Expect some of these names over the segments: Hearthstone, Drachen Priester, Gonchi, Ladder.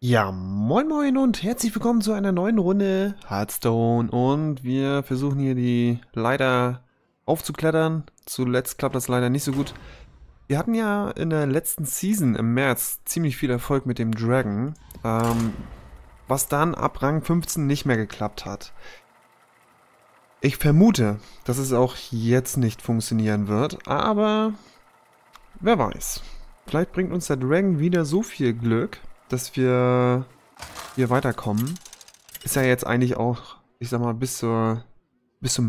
Ja, moin moin und herzlich willkommen zu einer neuen Runde Hearthstone und wir versuchen hier die Ladder aufzuklettern. Zuletzt klappt das leider nicht so gut. Wir hatten ja in der letzten Season im März ziemlich viel Erfolg mit dem Dragon, was dann ab Rang 15 nicht mehr geklappt hat. Ich vermute, dass es auch jetzt nicht funktionieren wird, aber wer weiß. Vielleicht bringt uns der Dragon wieder so viel Glück, dass wir hier weiterkommen. Ist ja jetzt eigentlich auch, ich sag mal, bis zum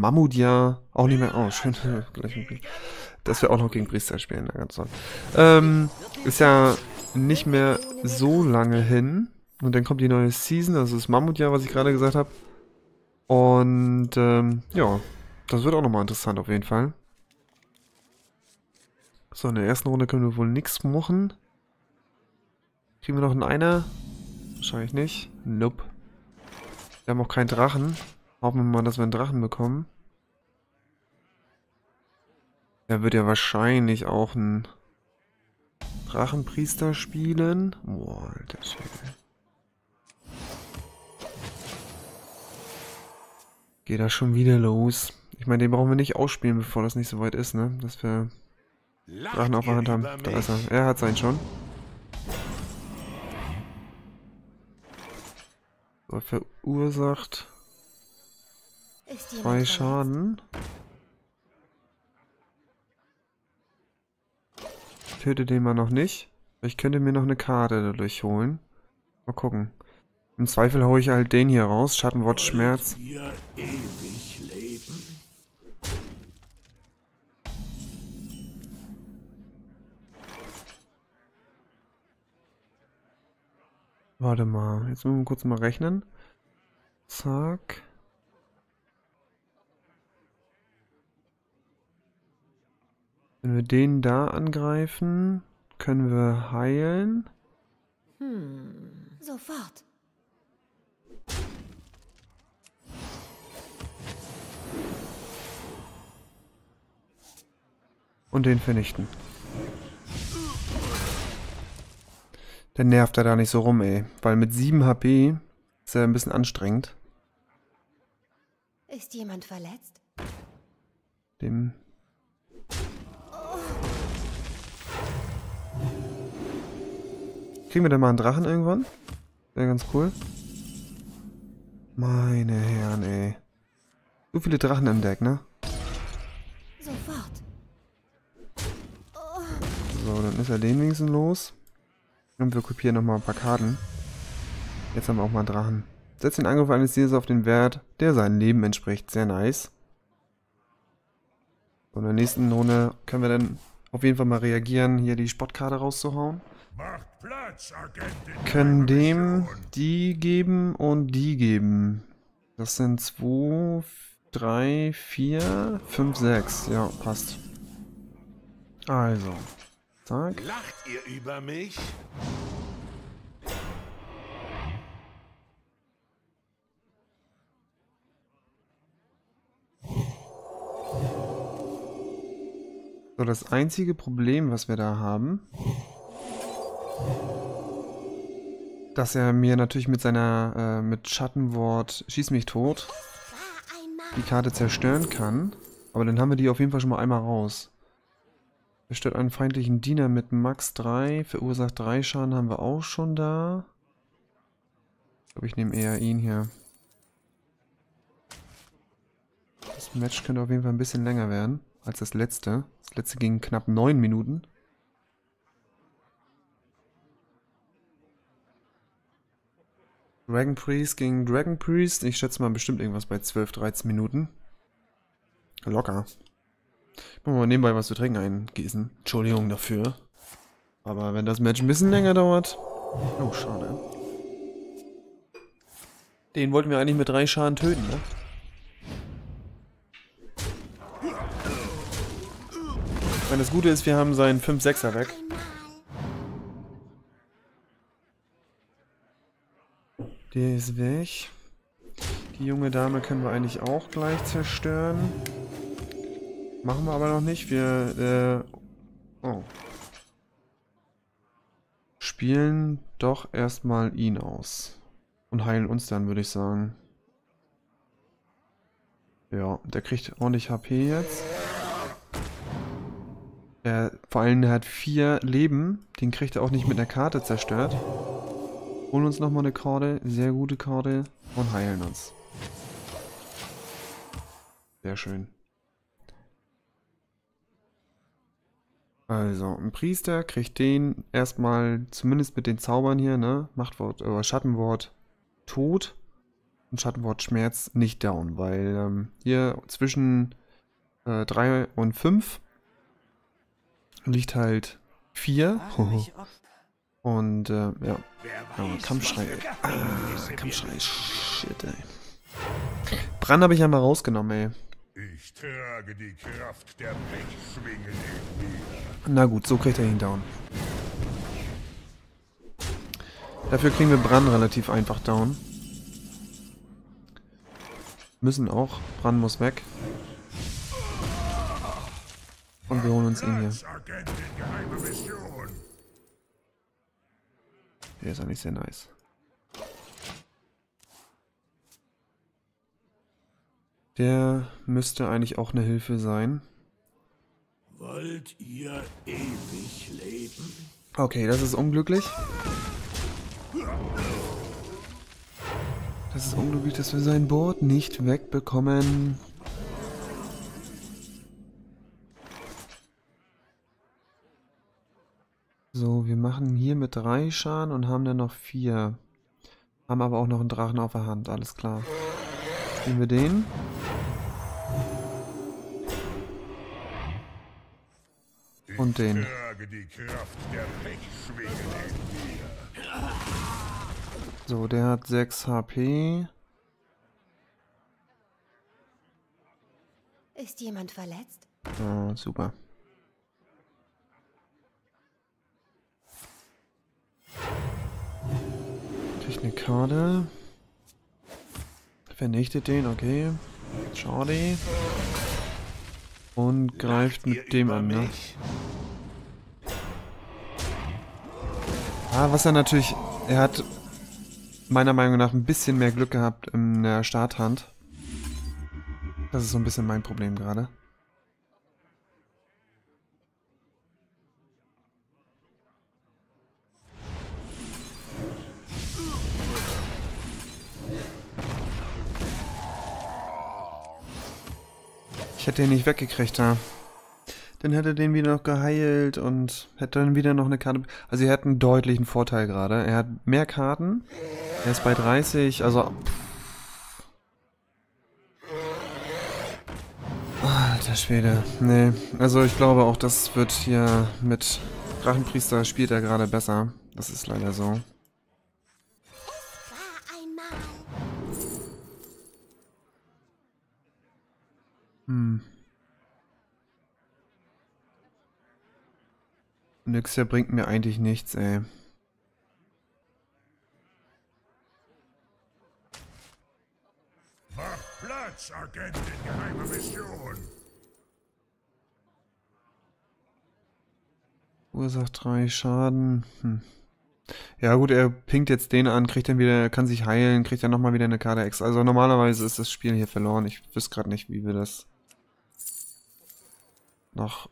Mammutjahr auch nicht mehr. Oh, schön. Dass wir auch noch gegen Priester spielen. Ist ja nicht mehr so lange hin. Und dann kommt die neue Season, also das Mammutjahr, was ich gerade gesagt habe. Und ja, das wird auch nochmal interessant auf jeden Fall. So, in der ersten Runde können wir wohl nichts machen. Kriegen wir noch einen Einer? Wahrscheinlich nicht. Nope. Wir haben auch keinen Drachen. Hoffen wir mal, dass wir einen Drachen bekommen. Er wird ja wahrscheinlich auch einen Drachen Priester spielen. Boah, alter Schädel. Geht da schon wieder los. Ich meine, den brauchen wir nicht ausspielen, bevor das nicht so weit ist, ne? Dass wir Drachen auf der Hand haben. Da ist er. Er hat seinen schon. Verursacht 2 Schaden. Ich töte den mal noch nicht. Ich könnte mir noch eine Karte dadurch holen. Mal gucken. Im Zweifel haue ich halt den hier raus. Schattenwort Schmerz. Warte mal, jetzt müssen wir kurz mal rechnen. Zack. Wenn wir den da angreifen, können wir heilen. Sofort. Und den vernichten. Dann nervt er da nicht so rum, ey. Weil mit 7 HP ist er ein bisschen anstrengend. Ist jemand verletzt? Dem. Oh. Kriegen wir denn mal einen Drachen irgendwann? Wäre ganz cool. Meine Herren, ey. So viele Drachen im Deck, ne? Sofort. Oh. So, dann ist er den wenigstens los. Und wir kopieren nochmal ein paar Karten. Jetzt haben wir auch mal einen Drachen. Setzt den Angriff eines Tiers auf den Wert, der seinem Leben entspricht. Sehr nice. Und in der nächsten Runde können wir dann auf jeden Fall mal reagieren, hier die Spottkarte rauszuhauen. Können dem die geben und die geben. Das sind 2, 3, 4, 5, 6. Ja, passt. Also. Zack. Lacht ihr über mich? So, das einzige Problem, was wir da haben, dass er mir natürlich mit seiner, mit Schattenwort Schieß mich tot die Karte zerstören kann. Aber dann haben wir die auf jeden Fall schon mal einmal raus. Zerstört einen feindlichen Diener mit Max 3, verursacht 3 Schaden, haben wir auch schon da. Ich glaube, ich nehme eher ihn hier. Das Match könnte auf jeden Fall ein bisschen länger werden als das letzte. Das letzte ging knapp 9 Minuten. Drachen Priest gegen Drachen Priest. Ich schätze mal bestimmt irgendwas bei 12, 13 Minuten. Locker. Machen wir mal nebenbei was zu trinken eingießen. Entschuldigung dafür. Aber wenn das Match ein bisschen länger dauert... Oh, schade. Den wollten wir eigentlich mit 3 Schaden töten, ne? Ich meine, das Gute ist, wir haben seinen 5-6er weg. Der ist weg. Die junge Dame können wir eigentlich auch gleich zerstören. Machen wir aber noch nicht. Wir spielen doch erstmal ihn aus und heilen uns dann, würde ich sagen. Ja, der kriegt ordentlich HP jetzt. Vor allem, der hat 4 Leben. Den kriegt er auch nicht mit einer Karte zerstört. Holen uns nochmal eine Karte, sehr gute Karte, und heilen uns. Sehr schön. Also, ein Priester kriegt den erstmal, zumindest mit den Zaubern hier, ne? Machtwort, Schattenwort Tod und Schattenwort Schmerz nicht down, weil hier zwischen 3 und 5 liegt halt 4. Und ja, Kampfschrei. Kampfschrei, shit, ey. Brand habe ich ja mal rausgenommen, ey. Ich trage die Kraft der Blitzschwingen in mir. Na gut, so kriegt er ihn down. Dafür kriegen wir Bran relativ einfach down. Müssen auch. Bran muss weg. Und wir holen uns ihn hier. Der ist eigentlich sehr nice. Der müsste eigentlich auch eine Hilfe sein. Wollt ihr ewig leben? Okay, das ist unglücklich. Das ist unglücklich, dass wir sein Board nicht wegbekommen. So, wir machen hier mit 3 Schaden und haben dann noch 4. Haben aber auch noch einen Drachen auf der Hand, alles klar. Nehmen wir den. Und den. So, der hat 6 HP. Ist jemand verletzt? Oh, super. Krieg eine Karte. Vernichtet den, okay. Schade. Und greift mit dem an, ne? Ah, was er natürlich... Er hat meiner Meinung nach ein bisschen mehr Glück gehabt in der Starthand. Das ist so ein bisschen mein Problem gerade. Ich hätte ihn nicht weggekriegt da. Dann hätte er den wieder noch geheilt und hätte dann wieder noch eine Karte. Also er hat einen deutlichen Vorteil gerade. Er hat mehr Karten. Er ist bei 30, also... Alter Schwede. Nee, also ich glaube auch, das wird hier mit Drachenpriester spielt er gerade besser. Das ist leider so. Nix, der bringt mir eigentlich nichts, ey. Mach Platz, Agentin, geheime Mission. Ursacht 3 Schaden. Ja gut, er pinkt jetzt den an, kriegt dann wieder, kann sich heilen, kriegt dann nochmal wieder eine Karte extra. Also normalerweise ist das Spiel hier verloren. Ich wüsste gerade nicht, wie wir das noch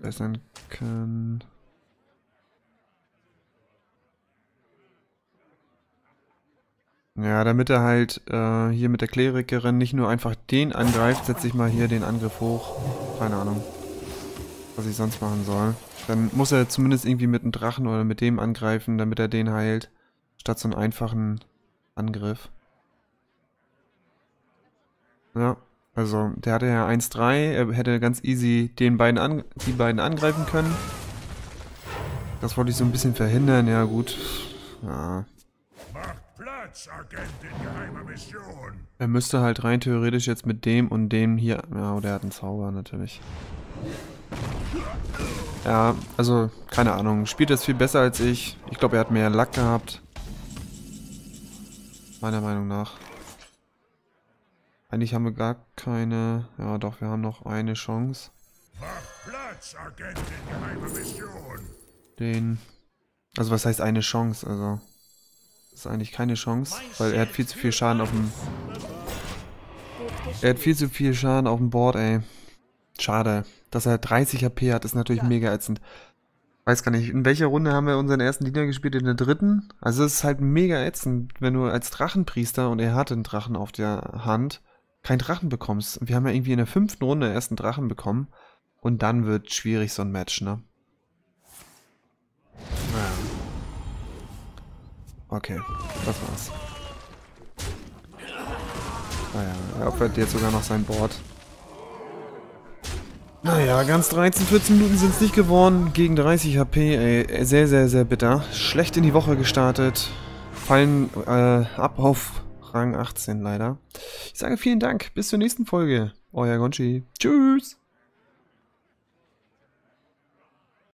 bessern können. Ja, damit er halt hier mit der Klerikerin nicht nur einfach den angreift, setze ich mal hier den Angriff hoch. Keine Ahnung, was ich sonst machen soll. Dann muss er zumindest irgendwie mit einem Drachen oder mit dem angreifen, damit er den heilt, statt so einen einfachen Angriff. Ja. Also, der hatte ja 1-3, er hätte ganz easy die beiden angreifen können. Das wollte ich so ein bisschen verhindern, ja gut. Ja. Macht Platz, Agentin, geheime Mission. Er müsste halt rein theoretisch jetzt mit dem und dem hier... Ja, der hat einen Zauber natürlich. Ja, also, keine Ahnung, spielt das viel besser als ich. Ich glaube, er hat mehr Luck gehabt. Meiner Meinung nach. Eigentlich haben wir gar keine... Ja doch, wir haben noch eine Chance. Den. Also was heißt eine Chance? Also das ist eigentlich keine Chance, weil er hat viel zu viel Schaden auf dem... Er hat viel zu viel Schaden auf dem Board, ey. Schade. Dass er 30 HP hat, ist natürlich mega ätzend. Weiß gar nicht, in welcher Runde haben wir unseren ersten Diener gespielt? In der dritten? Also es ist halt mega ätzend, wenn du als Drachenpriester, und er hatte einen Drachen auf der Hand, keinen Drachen bekommst. Wir haben ja irgendwie in der 5. Runde erst einen Drachen bekommen. Und dann wird schwierig so ein Match, ne? Naja. Okay, das war's. Naja, er opfert jetzt sogar noch sein Board. Naja, ganz 13, 14 Minuten sind es nicht geworden. Gegen 30 HP, ey. Sehr, sehr, sehr bitter. Schlecht in die Woche gestartet. Fallen ab auf Rang 18 leider. Ich sage vielen Dank. Bis zur nächsten Folge. Euer Gonchi. Tschüss.